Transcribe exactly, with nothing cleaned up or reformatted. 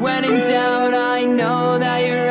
When in doubt, I know that you're